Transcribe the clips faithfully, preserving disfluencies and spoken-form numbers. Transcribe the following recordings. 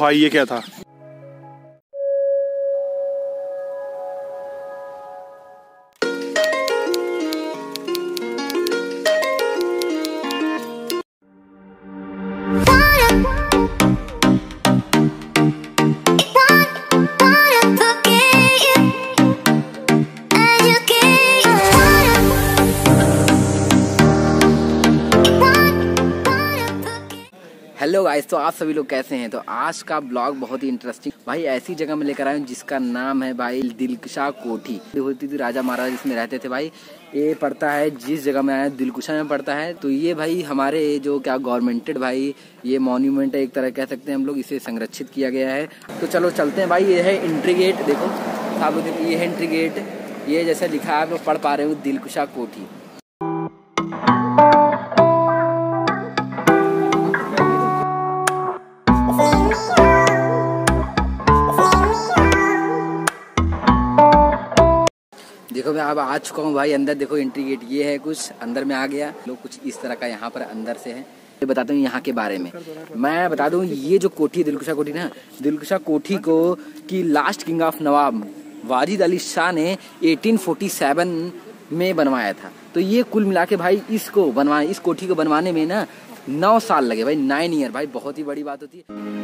भाई ये क्या था? हेलो गाइस, तो आप सभी लोग कैसे हैं? तो आज का ब्लॉग बहुत ही इंटरेस्टिंग भाई ऐसी जगह में लेकर आए हूँ जिसका नाम है भाई दिलकुशा कोठी। होती थी राजा महाराज इसमें रहते थे भाई। ये पड़ता है जिस जगह में आया दिलकुशा में पड़ता है। तो ये भाई हमारे जो क्या गवर्नमेंटेड भाई ये मॉन्यूमेंट है, एक तरह कह सकते हैं हम लोग, इसे संरक्षित किया गया है। तो चलो चलते हैं भाई। ये है एंट्री गेट, देखो आप लोग, ये है एंट्री गेट, ये जैसे लिखा है आप लोग पढ़ पा रहे हो दिलकुशा कोठी। देखो मैं अब आ चुका हूँ भाई अंदर। देखो एंट्री गेट ये है, कुछ अंदर में आ गया लोग, कुछ इस तरह का यहाँ पर अंदर से है। ये बताता हूँ यहाँ के बारे में, मैं बता दूँ ये जो कोठी है दिलकुशा कोठी ना, दिलकुशा कोठी को कि last king of Nawab Wajid Ali Shah ने अठारह सौ सैंतालीस में बनवाया था। तो ये कुल मिला के भाई इसको बनवा इस कोठी को बनवाने में ना नौ साल लगे भाई, नाइन ईयर भाई, बहुत ही बड़ी बात होती है।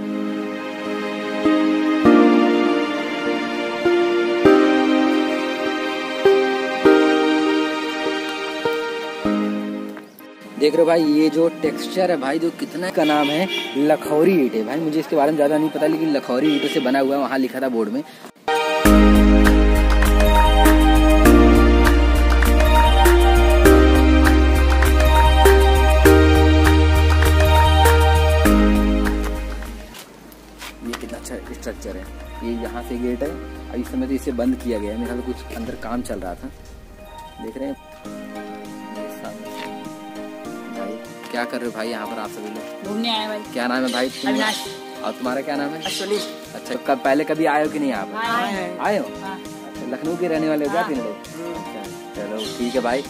देख रहे हो भाई ये जो टेक्सचर है भाई, जो कितना का नाम है लखौरी ईंट है भाई, मुझे इसके बारे में ज़्यादा नहीं पता, लेकिन लखौरी ईंटों से बना हुआ है, वहाँ लिखा था बोर्ड में। ये कितना अच्छा स्ट्रक्चर है, ये यहाँ से गेट है और इस समय तो इसे बंद किया गया है, मेरे ख्याल कुछ अंदर काम चल रहा था। देख रहे हैं क्या कर रहे हो भाई यहाँ पर आप सभी लोग? घूमने आए भाई। क्या नाम है भाई? अविनाश। और तुम्हारा क्या नाम है? अश्वनी। अच्छा, कब पहले कभी आए हो कि नहीं आप? आए हो। अच्छा, लखनऊ के रहने वाले हो क्या तीन लोग? चलो ठीक है भाई।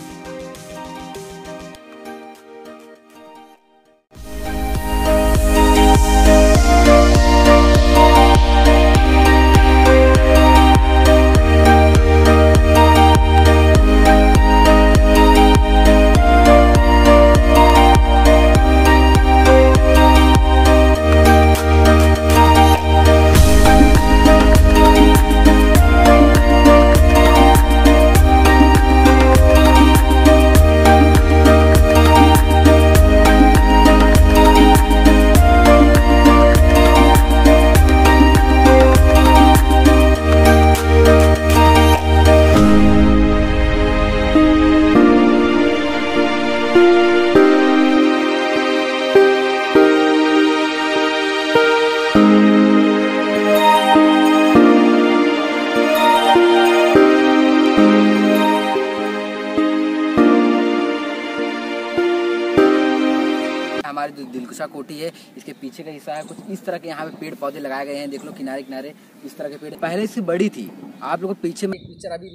हमारी जो दिलकुशा कोठी है इसके पीछे का हिस्सा है, कुछ इस तरह के यहाँ पे पेड़ पौधे लगाए गए हैं। देख लो किनारे किनारे इस तरह के पेड़, पहले से बड़ी थी। आप लोगों को पीछे में पिक्चर अभी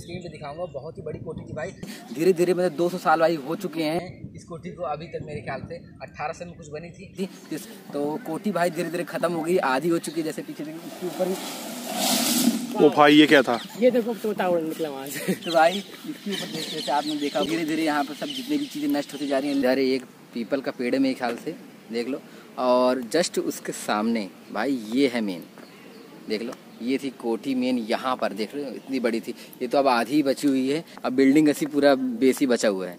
स्क्रीन पे दिखाऊंगा, बहुत ही बड़ी कोठी थी भाई। धीरे धीरे मतलब दो सौ साल भाई हो चुके हैं इस कोठी को। अभी तक मेरे ख्याल से अट्ठारह सौ में कुछ बनी थी, तो कोठी भाई धीरे धीरे खत्म हो गई, आधी हो चुकी है। जैसे पीछे इसके ऊपर वो भाई ये क्या था? ये देखो तोता उड़ निकला वहाँ से। तो भाई इसके ऊपर जैसे आपने देखा धीरे धीरे यहाँ पर सब जितनी भी चीज़ें नष्ट होती जा रही हैं। एक पीपल का पेड़ है मेरे ख्याल से, देख लो, और जस्ट उसके सामने भाई ये है मेन, देख लो ये थी कोठी मेन, यहाँ पर देख लो इतनी बड़ी थी। ये तो अब आधी बची हुई है, अब बिल्डिंग ऐसी पूरा बेस ही बचा हुआ है।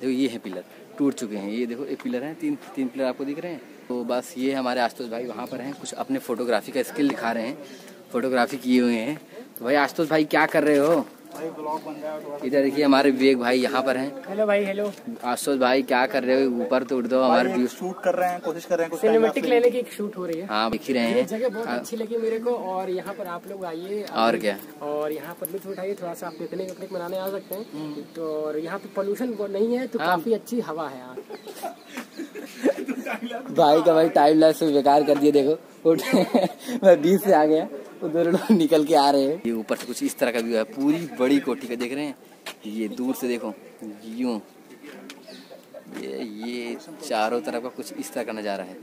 देखो ये है पिलर, टूट चुके हैं ये, देखो ये पिलर हैं, तीन तीन पिलर आपको दिख रहे हैं। तो बस ये हमारे आशुतोष भाई वहाँ पर हैं, कुछ अपने फोटोग्राफी का स्किल दिखा रहे हैं, फोटोग्राफी किए हुए हैं। तो भाई आशुतोष भाई क्या कर रहे हो? भाई ब्लॉग बन रहा है। इधर देखिए हमारे विवेक भाई यहाँ पर हैं। हेलो भाई। हेलो आशुतोष भाई, क्या कर रहे हो? ऊपर तो उड़ दो, हमारे शूट कर रहे हैं, कोशिश कर रहे हैं, सिनेमैटिक लेने की शूट हो रही है। हाँ दिख ही रहे हैं, जगह बहुत अच्छी लगी मेरे को, और यहाँ पर आप लोग आइए और क्या, और यहाँ पर लुत्फ उठाइए, थोड़ा सा आप पिकनिक विकनिक मनाने आ सकते हैं। तो यहाँ पे पोल्यूशन नहीं है, तो काफी अच्छी हवा है। भाई का भाई टाइम लैप्स बेकार कर दिए, देखो मैं बीस से आ गया। उधर लोग निकल के आ रहे हैं। ये ऊपर से कुछ इस तरह का व्यू है, पूरी बड़ी कोठी का देख रहे हैं। ये दूर से देखो यूँ, ये ये चारों तरफ का कुछ इस तरह का नज़ारा है।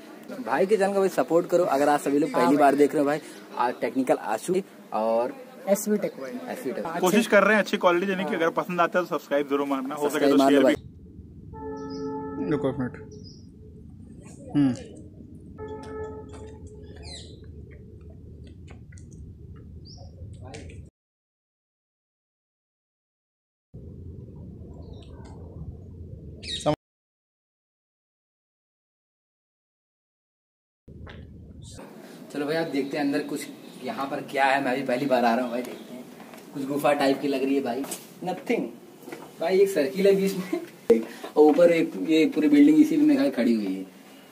भाई के चैनल का भाई सपोर्ट करो। अगर आप सभी लोग पहली बार देख रहे हो भाई, आज टेक्निकल आशु और S V tech S V tech कोशिश कर रहे हैं अच्छी क्वालिटी देने की। अगर पसंद आता है तो सब्सक्राइब जरूर मारना, हो सके तो शेयर भी। रुको एक मिनट, हम्म चलो भाई आप देखते हैं अंदर कुछ यहाँ पर क्या है। मैं भी पहली बार आ रहा हूँ भाई, देखते हैं। कुछ गुफा टाइप की लग रही है भाई, नथिंग भाई, एक सर्किल है बीच में और ऊपर एक ये पूरी बिल्डिंग इसी में मेरे खड़ी हुई है।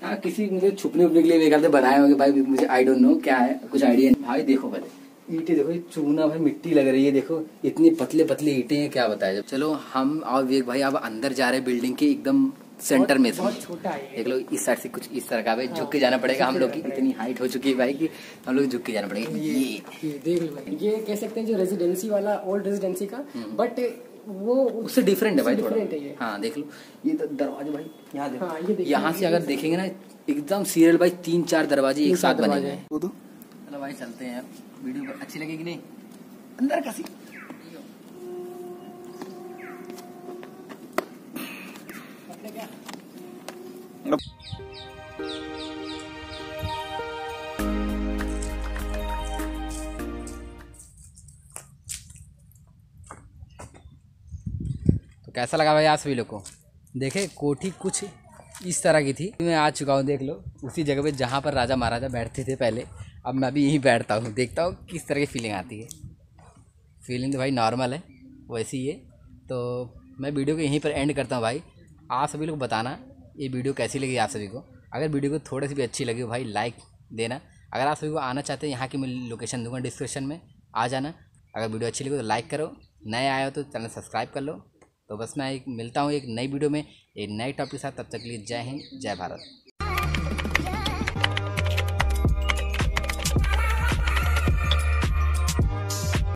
हाँ, किसी मुझे छुपने उपने के लिए मेरे ख्याल से बनाए होंगे भाई, मुझे आई डोंट नो क्या है, कुछ आइडिया नहीं भाई। देखो पहले ईंटें देखो, चूना भाई मिट्टी लग रही है, देखो इतनी पतले पतले ईंटें हैं, क्या बताया। चलो हम और वेग भाई अब अंदर जा रहे हैं बिल्डिंग के एकदम सेंटर में। बहुत छोटा है, देख लो इस साइड से कुछ इस तरह का भाई, झुक के जाना पड़ेगा। हम लोग की इतनी हाइट हो चुकी है भाई कि हम लोग झुक के जाना पड़ेगा। ये ये देख लो भाई, ये कह सकते हैं जो रेजिडेंसी वाला ओल्ड रेजिडेंसी का, बट वो उससे डिफरेंट है भाई, थोड़ा। हाँ देख लो ये दरवाजा भाई, यहाँ देखो, यहाँ से अगर देखेंगे ना एकदम सीरियल भाई, तीन चार दरवाजे एक साथ बने गए। चलो भाई चलते हैं, वीडियो अच्छी लगेगी नहीं अंदर का सीन। तो कैसा लगा भाई आप सभी लोग को? देखे कोठी कुछ इस तरह की थी। मैं आ चुका हूँ, देख लो उसी जगह पे जहाँ पर राजा महाराजा बैठते थे पहले। अब मैं भी यहीं बैठता हूँ, देखता हूँ किस तरह की फीलिंग आती है। फीलिंग तो भाई नॉर्मल है, वैसी ही है। तो मैं वीडियो को यहीं पर एंड करता हूँ भाई। आप सभी लोग बताना ये वीडियो कैसी लगी आप सभी को। अगर वीडियो को थोड़ी सी भी अच्छी लगी हो भाई लाइक देना। अगर आप सभी को आना चाहते हैं, यहाँ की मैं लोकेशन दूंगा डिस्क्रिप्शन में, आ जाना। अगर वीडियो अच्छी लगी तो लाइक करो, नए आए हो तो चैनल सब्सक्राइब कर लो। तो बस मैं एक मिलता हूँ एक नई वीडियो में एक नए टॉपिक के साथ, तब तक के लिए जय हिंद जय भारत।